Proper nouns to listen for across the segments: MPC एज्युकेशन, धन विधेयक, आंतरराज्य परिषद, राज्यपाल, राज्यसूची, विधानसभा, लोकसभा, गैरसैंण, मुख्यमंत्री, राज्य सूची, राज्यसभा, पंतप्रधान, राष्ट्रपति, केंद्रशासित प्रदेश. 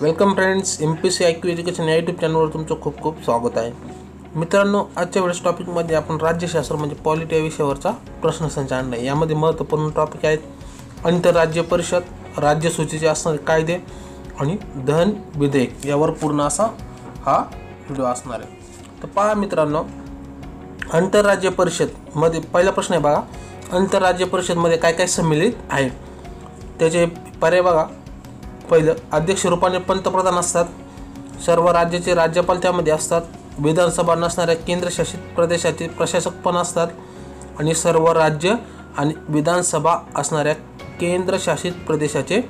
Welcome friends, MPC एज्युकेशन या YouTube चॅनलवर तुमचं खूप खूप स्वागत आहे। मित्रांनो, आजच्या वेळेस टॉपिकमध्ये आपण राज्यशास्त्र म्हणजे पॉलिटी या विषयावरचा प्रश्नसंच आणला आहे। यामध्ये महत्त्वपूर्ण टॉपिक आहेत आंतरराज्य परिषद, राज्य सूचीचे असणारे कायदे आणि धन विधेयक, यावर पूर्ण असा हा व्हिडिओ असणार आहे। तर पहा मित्रांनो, आंतरराज्य परिषद मध्ये पहिला प्रश्न आहे बघा, आंतरराज्य परिषद मध्ये काय काय सम्मिलित आहे। त्याचे पर्याय बघा, पहिलं अध्यक्ष रूपाने पंतप्रधान असतात, सर्व राज्याचे राज्यपाल त्यामध्ये असतात, विधानसभा नसणाऱ्या केंद्रशासित प्रदेशाचे प्रशासक पण असतात आणि सर्व राज्य आणि विधानसभा असणाऱ्या केंद्रशासित प्रदेशाचे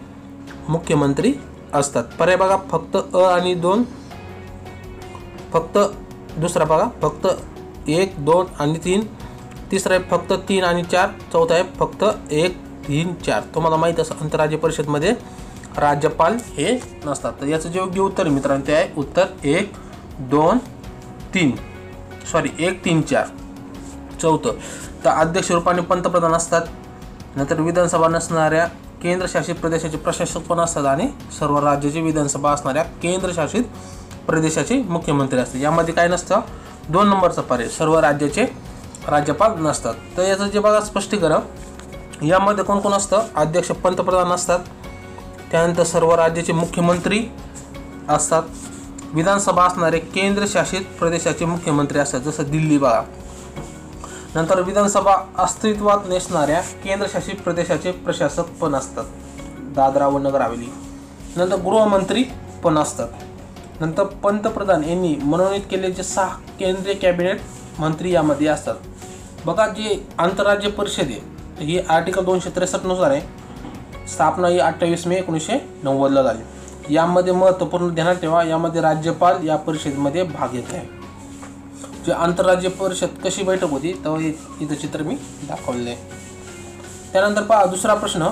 मुख्यमंत्री असतात। पर्याय बघा, फक्त अ आणि दोन, फक्त दुसरा बघा फक्त एक दोन आणि तीन, तिसरा आहे फक्त तीन आणि चार, चौथा आहे फक्त एक तीन चार। तुम्हाला माहीत असं आंतरराज्य परिषदमध्ये राज्यपाल हे नसतात। तर याचं जे योग्य उत्तर मित्रांनो ते आहे उत्तर एक दोन तीन, सॉरी एक तीन चार चौथं। तर अध्यक्ष रूपाने पंतप्रधान असतात, नंतर विधानसभा नसणाऱ्या केंद्रशासित प्रदेशाचे प्रशासक पण असतात आणि सर्व राज्याची विधानसभा असणाऱ्या केंद्रशासित प्रदेशाचे मुख्यमंत्री असतात। यामध्ये काय नसतं, दोन नंबरचा पर्याय सर्व राज्याचे राज्यपाल नसतात। तर याचं जे बघा स्पष्टीकरण, यामध्ये कोण कोण असतं, अध्यक्ष पंतप्रधान असतात, त्यानंतर सर्व राज्याचे मुख्यमंत्री असतात, विधानसभा असणारे केंद्रशासित प्रदेशाचे मुख्यमंत्री असतात जसं दिल्ली बघा, नंतर विधानसभा अस्तित्वात नसणाऱ्या केंद्रशासित प्रदेशाचे प्रशासक पण असतात दादरा व नगर हवेली, नंतर गृहमंत्री पण असतात, नंतर पंतप्रधान यांनी मनोनीत केलेले 6 केंद्रीय कॅबिनेट मंत्री यामध्ये असतात। बघा, जे आंतरराज्य परिषद आहे ही आर्टिकल 263 नुसार आहे, स्थापना ही 28 मे 1990 झाली। यामध्ये महत्त्वपूर्ण ध्यानात ठेवा, यामध्ये राज्यपाल या परिषदेमध्ये भाग घेत आहे। जे आंतरराज्य परिषद कशी बैठक होती तेव्हा इथं चित्र मी दाखवले। त्यानंतर पहा दुसरा प्रश्न,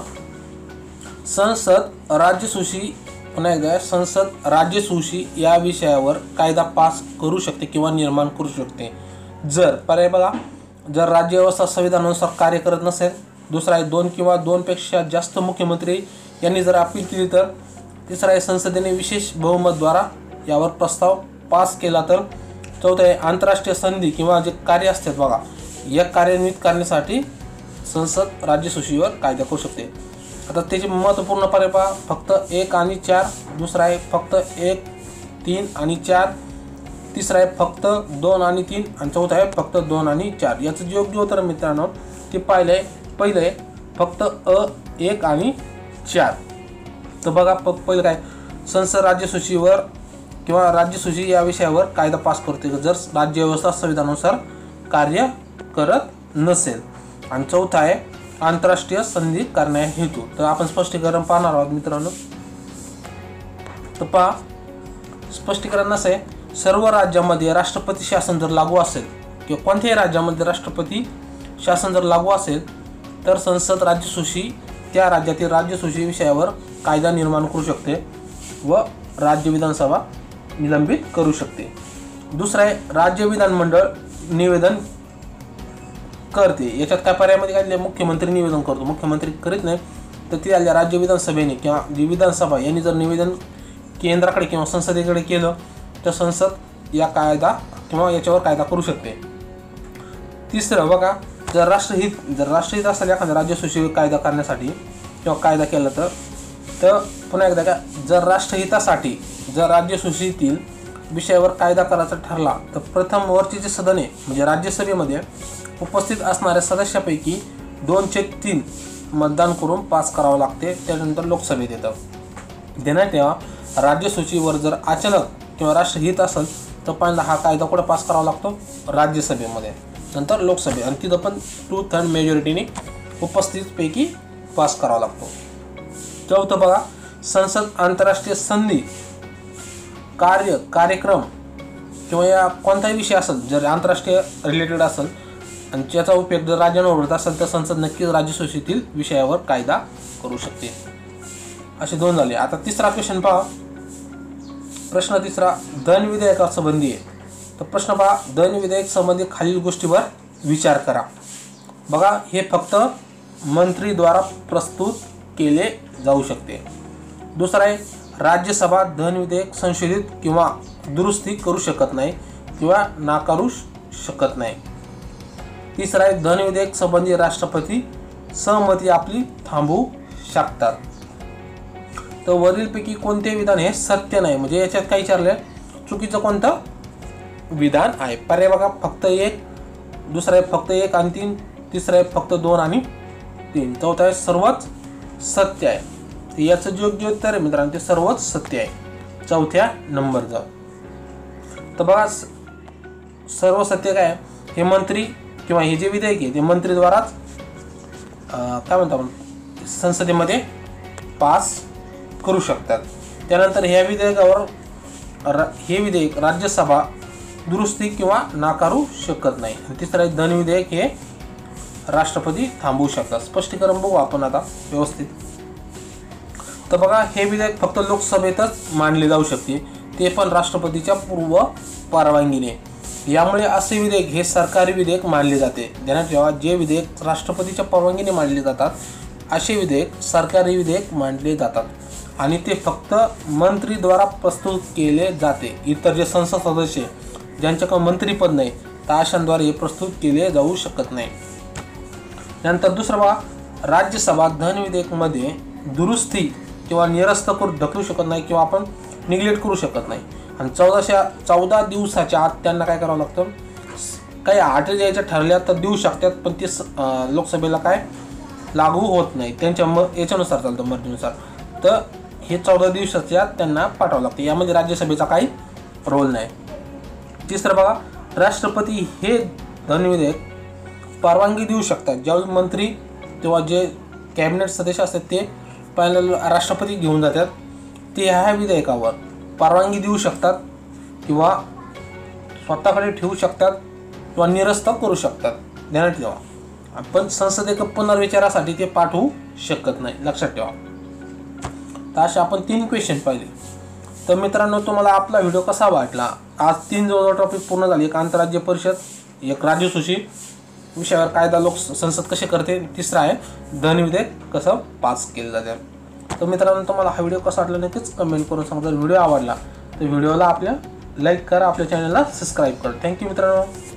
संसद राज्यसूची संसद राज्यसूची या विषयावर कायदा पास करू शकते किंवा निर्माण करू शकते जर, पर्याय बघा, जर राज्यव्यवस्था संविधानानुसार कार्य करत नसेल, दुसरा आहे दोन किंवा दोनपेक्षा जास्त मुख्यमंत्री यांनी जर अपील केली तर, तिसरा आहे संसदेने विशेष बहुमतद्वारा यावर प्रस्ताव पास केला तर, चौथा आहे आंतरराष्ट्रीय संधी किंवा जे कार्य असतात बघा या कार्यान्वित करण्यासाठी संसद राज्यसूचीवर कायदा करू शकते। आता त्याचे महत्त्वपूर्ण पर्याय पहा, फक्त एक आणि चार, दुसरा आहे फक्त एक तीन आणि चार, तिसरा आहे फक्त दोन आणि तीन आणि चौथा आहे फक्त दोन आणि चार। याचं जे योग्य उत्तर मित्रांनो ते पाहिलंय, पहिलं आहे फक्त अ एक आणि चार। तर बघा पहिलं काय, संसद राज्यसूचीवर किंवा राज्यसूची या विषयावर कायदा पास करते जर राज्यव्यवस्था संविधानानुसार कार्य करत नसेल, आणि चौथा आहे आंतरराष्ट्रीय संधी करण्या हेतू। तर आपण स्पष्टीकरण पाहणार आहोत मित्रांनो। तर पहा स्पष्टीकरण असं आहे, सर्व राज्यामध्ये राष्ट्रपती शासन जर लागू असेल किंवा कोणत्याही राज्यामध्ये राष्ट्रपती शासन जर लागू असेल तर संसद राज्यसूची त्या राज्यातील राज्यसूची विषयावर कायदा निर्माण करू शकते व राज्य विधानसभा निलंबित करू शकते। दुसरा आहे राज्य विधानमंडळ निवेदन करते, याच्यात काय पर्यायामध्ये काय मुख्यमंत्री निवेदन करतो, मुख्यमंत्री करीत नाही, तर ती आल्या राज्य विधानसभेने किंवा जी विधानसभा यांनी जर निवेदन केंद्राकडे किंवा संसदेकडे केलं तर संसद या कायदा किंवा याच्यावर कायदा करू शकते। तिसरं बघा, जर राष्ट्रहित असेल एखादा राज्यसूचीवर कायदा करण्यासाठी किंवा कायदा केला तर पुन्हा एकदा का, जर राष्ट्रहितासाठी जर राज्यसूचीतील विषयावर कायदा करायचा ठरला तर प्रथम वरचे सदने म्हणजे राज्यसभेमध्ये उपस्थित असणाऱ्या सदस्यापैकी 2/3 मतदान करून पास करावं लागते, त्यानंतर लोकसभेत येतं। देण्यात तेव्हा राज्यसूचीवर जर अचानक किंवा राष्ट्रहित असेल तर पहिला हा कायदा कुठं पास करावा लागतो, राज्यसभेमध्ये, नंतर लोकसभेत, आणि तिथं पण 2/3 मेजॉरिटीने उपस्थितपैकी पास करावा लागतो। चौथं बघा, संसद आंतरराष्ट्रीय संधी कार्य कार्यक्रम किंवा या कोणताही विषय असेल जर आंतरराष्ट्रीय रिलेटेड असेल आणि त्याचा उपयोग जर राज्यांवर होत असेल तर संसद नक्कीच राज्यसूचीतील विषयावर कायदा करू शकते। असे दोन झाले। आता तिसरा क्वेश्चन पहा, प्रश्न तिसरा धन विधेयकासंबंधी आहे। तर प्रश्न पहा, धन विधेयक संबंधी खालील गोष्टीवर विचार करा। बघा, हे फक्त मंत्रीद्वारा प्रस्तुत केले जाऊ शकते। दुसरा आहे राज्यसभा धन विधेयक संशोधित किंवा दुरुस्ती करू शकत नाही किंवा नाकारू शकत नाही। तिसरा आहे धन विधेयक संबंधी राष्ट्रपती सहमती आपली थांबवू शकतात। तर वरीलपैकी कोणते विधान हे सत्य नाही, म्हणजे याच्यात काय विचारले चुकीचं कोणतं विधान आहे? पर्याय बघा, फक्त एक, दुसरा आहे फक्त एक आणि तीन, तिसरा आहे फक्त दोन आणि तीन, चौथा आहे सर्वच सत्य आहे। याचं योग्य उत्तर आहे मित्रांनो, ते सर्वच सत्य आहे, चौथ्या नंबरचा। तर बघा सर्व सत्य काय, हे मंत्री किंवा हे जे विधेयक आहे ते मंत्रीद्वाराच काय म्हणतो आपण संसदेमध्ये पास करू शकतात। त्यानंतर ह्या विधेयकावर हे विधेयक राज्यसभा दुरुस्ती किंवा नाकारू शकत नाही। तिसरं आहे धन विधेयक हे राष्ट्रपती थांबवू शकतात। स्पष्टीकरण बघू आपण आता व्यवस्थित। तर बघा हे विधेयक फक्त लोकसभेतच मांडले जाऊ शकते, ते पण राष्ट्रपतीच्या पूर्व परवानगीने। यामुळे असे विधेयक हे सरकारी विधेयक मानले जाते। ध्यानात ठेवा, जे विधेयक राष्ट्रपतीच्या परवानगीने मांडले जातात असे विधेयक सरकारी विधेयक मानले जातात आणि ते फक्त मंत्रीद्वारा प्रस्तुत केले जाते। इतर जे संसद सदस्य ज्यांच्याकडे मंत्रीपद नाही त्या अशांद्वारे हे प्रस्तुत केले जाऊ शकत नाही। नंतर दुसरा बघा, राज्यसभा धन विधेयकमध्ये दुरुस्ती किंवा निरस्त करून ढकलू शकत नाही किंवा आपण निग्लेक्ट करू शकत नाही आणि 14 दिवसाच्या आत त्यांना काय करावं लागतं, काही अटी द्यायच्या ठरल्या तर देऊ शकतात पण ते लोकसभेला काय लागू होत नाही, त्यांच्या याच्यानुसार चालतं मर्जीनुसार। तर हे 14 दिवसाच्या आत त्यांना पाठवावं लागतं, यामध्ये राज्यसभेचा काही रोल नाही। तिसरं बघा, राष्ट्रपती हे धन विधेयक परवानगी देऊ शकतात ज्यावेळी मंत्री किंवा जे कॅबिनेट सदस्य असतात ते पॅनल राष्ट्रपती घेऊन जातात, ते ह्या विधेयकावर परवानगी देऊ शकतात किंवा स्वतःकडे ठेवू शकतात किंवा निरस्त करू शकतात। ध्यानात ठेवा, आपण संसदेच्या पुनर्विचारासाठी ते पाठवू शकत नाही, लक्षात ठेवा। तर असे आपण 3 क्वेश्चन पाहिले। तर मित्रांनो तुम्हाला आपला व्हिडिओ कसा वाटला? आज 3 जवळजवळ टॉपिक पूर्ण झाले, एक आंतरराज्य परिषद, एक राज्य सूची विषयावर कायदा संसद कसे करते, तिसरा आहे धन विधेयक कसं पास केलं जाते। तर मित्रांनो तुम्हाला हा व्हिडिओ कसा वाटला नक्कीच कमेंट करून सांगा। जर व्हिडिओ आवडला तर व्हिडिओला आपल्या लाईक करा, आपल्या चॅनलला सबस्क्राईब करा। थँक्यू मित्रांनो.